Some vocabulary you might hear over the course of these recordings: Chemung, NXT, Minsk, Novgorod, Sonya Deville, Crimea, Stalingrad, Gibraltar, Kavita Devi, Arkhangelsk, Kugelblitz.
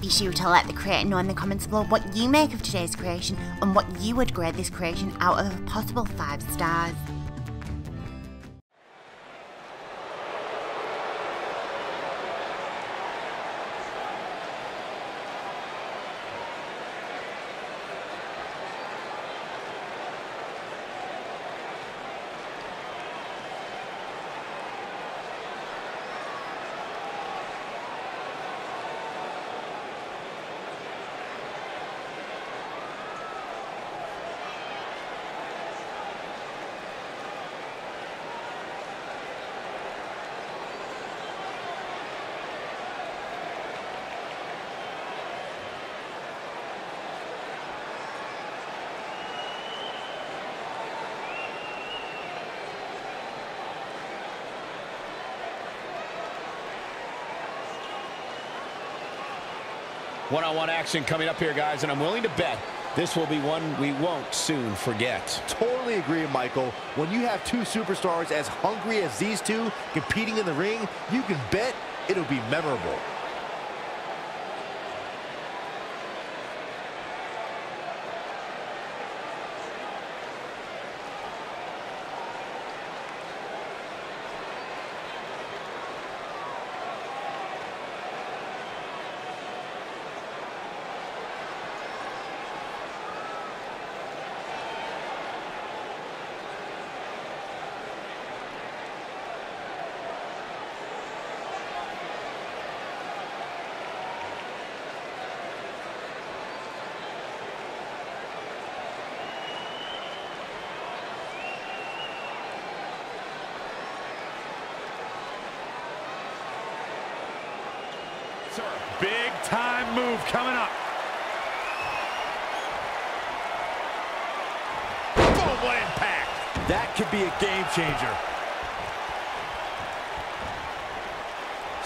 Be sure to let the creator know in the comments below what you make of today's creation and what you would grade this creation out of a possible 5 stars. One-on-one action coming up here, guys, and I'm willing to bet this will be one we won't soon forget. Totally agree, Michael. When you have two superstars as hungry as these two competing in the ring, you can bet it'll be memorable. Big time move coming up. Boom, what impact. That could be a game changer.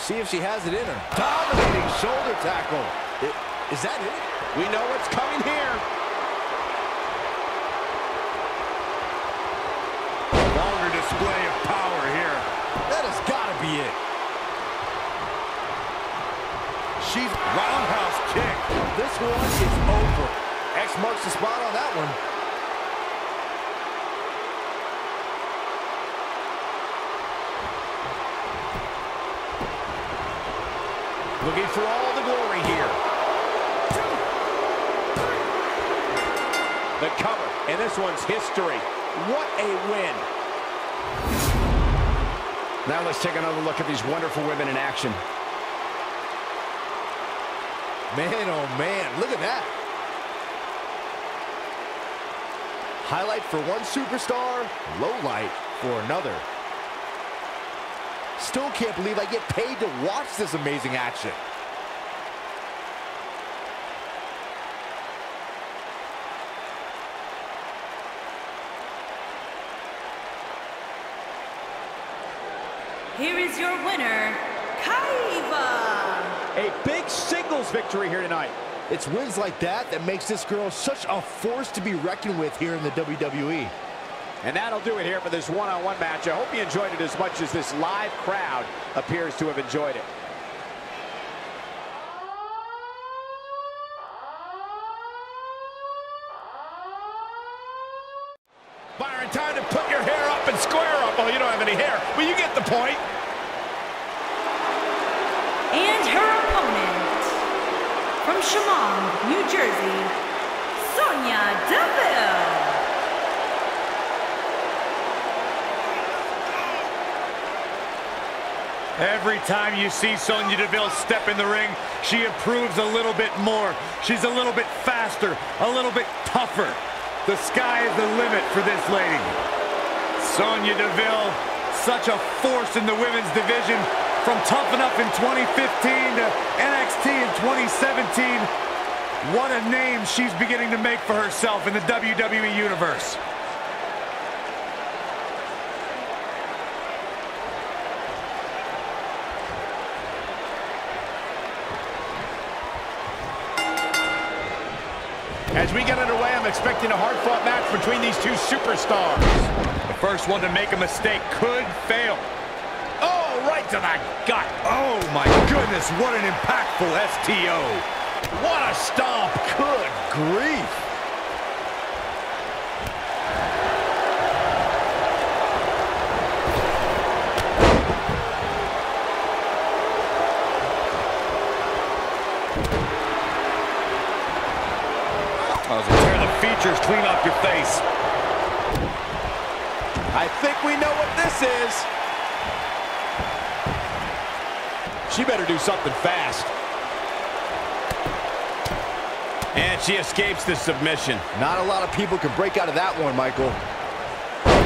See if she has it in her. Dominating shoulder tackle. Is that it? We know what's coming here. A longer display of power here. That has got to be it. She's roundhouse kick. This one is over. X marks the spot on that one. Looking for all the glory here. 2, 3. The cover, and this one's history. What a win. Now let's take another look at these wonderful women in action. Man, oh man, look at that. Highlight for one superstar, low light for another. Still can't believe I get paid to watch this amazing action. Here is your winner, Kaiva. A big singles victory here tonight. It's wins like that that makes this girl such a force to be reckoned with here in the WWE. And that'll do it here for this one-on-one match. I hope you enjoyed it as much as this live crowd appears to have enjoyed it. Byron, time to put your hair up and square up. Oh, you don't have any hair. Well, you get the point. And her opponent, from Chemung, New Jersey, Sonya Deville. Every time you see Sonya Deville step in the ring, she improves a little bit more. She's a little bit faster, a little bit tougher. The sky is the limit for this lady. Sonya Deville, such a force in the women's division, from Tough Enough in 2015 to NXT in 2017. What a name she's beginning to make for herself in the WWE Universe. As we get underway, I'm expecting a hard-fought match between these two superstars. The first one to make a mistake could fail. Oh, right to the gut. Oh, my goodness, what an impactful STO. What a stomp. Good grief. Tear the features clean off your face. I think we know what this is. She better do something fast. And she escapes the submission. Not a lot of people can break out of that one, Michael.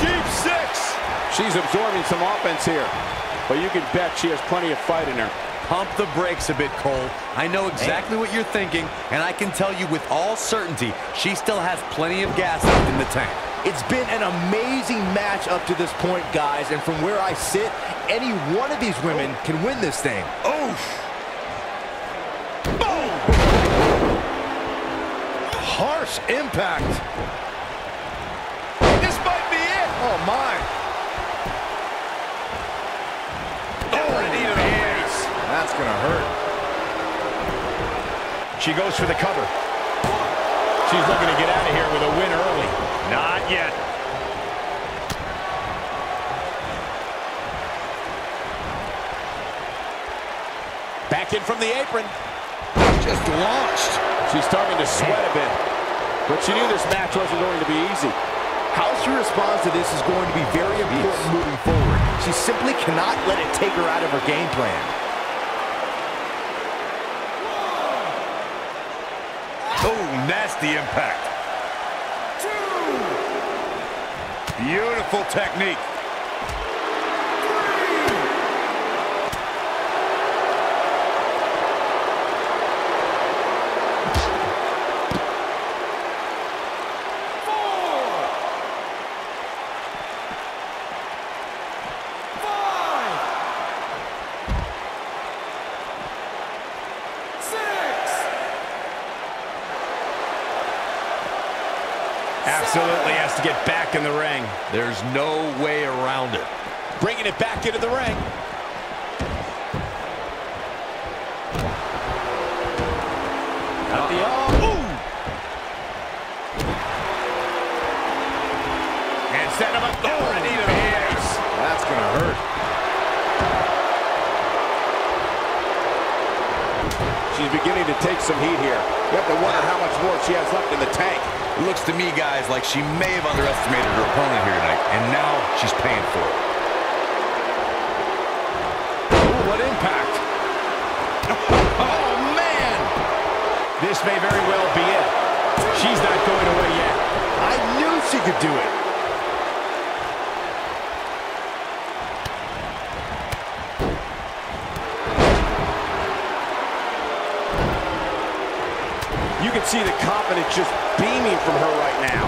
Deep six. She's absorbing some offense here, but you can bet she has plenty of fight in her. Pump the brakes a bit, Cole. I know exactly what you're thinking, and I can tell you with all certainty, she still has plenty of gas left in the tank. It's been an amazing match up to this point, guys, and from where I sit, any one of these women can win this thing. Oof! Boom! Harsh impact. This might be it. Oh, my. That's gonna hurt. She goes for the cover. She's looking to get out of here with a win early. Not yet. Back in from the apron. Just launched. She's starting to sweat a bit. But she knew this match wasn't going to be easy. How she responds to this is going to be very important moving forward. She simply cannot let it take her out of her game plan. Nasty impact. Two. Beautiful technique. Absolutely has to get back in the ring. There's no way around it. Bringing it back into the ring. Out the arm. Ooh. And set him up. Oh, and even his. That's going to hurt. She's beginning to take some heat here. You have to wonder how much more she has left in the tank. It looks to me, guys, like she may have underestimated her opponent here tonight, and now she's paying for it. Ooh, what impact. Oh, man! This may very well be it. She's not going away yet. I knew she could do it. You can see the confidence just beaming from her right now.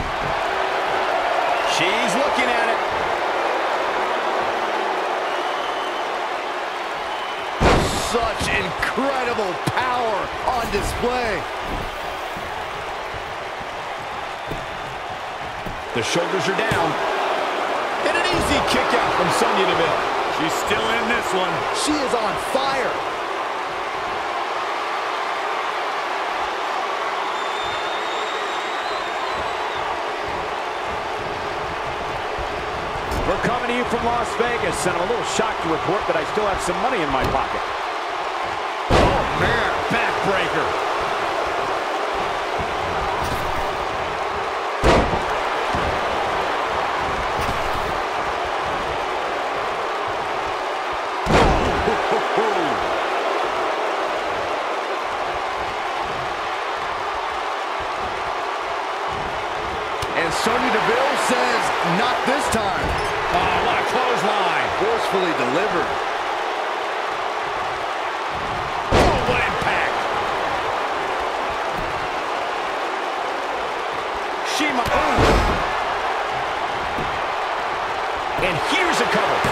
She's looking at it. Such incredible power on display. The shoulders are down. And an easy kick out from Sonya Deville. She's still in this one. She is on fire. We're coming to you from Las Vegas, and I'm a little shocked to report that I still have some money in my pocket. Oh, man, backbreaker. time. Oh, what a clothesline. Forcefully delivered. Oh, what impact. Shima. Ooh. And here's a cover.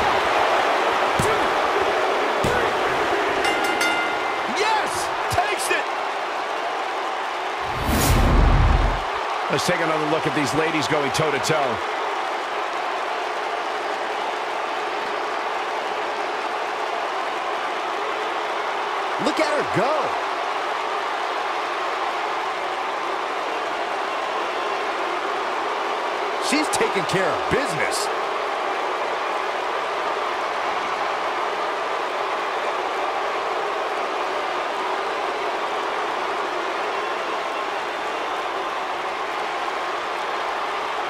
Let's take another look at these ladies going toe-to-toe. Look at her go. She's taking care of business.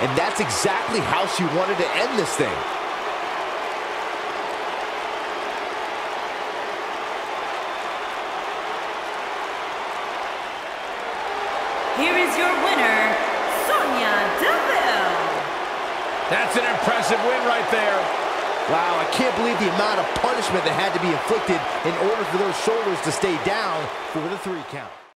And that's exactly how she wanted to end this thing. Here is your winner, Sonya Deville. That's an impressive win right there. Wow, I can't believe the amount of punishment that had to be inflicted in order for those shoulders to stay down for the 3 count.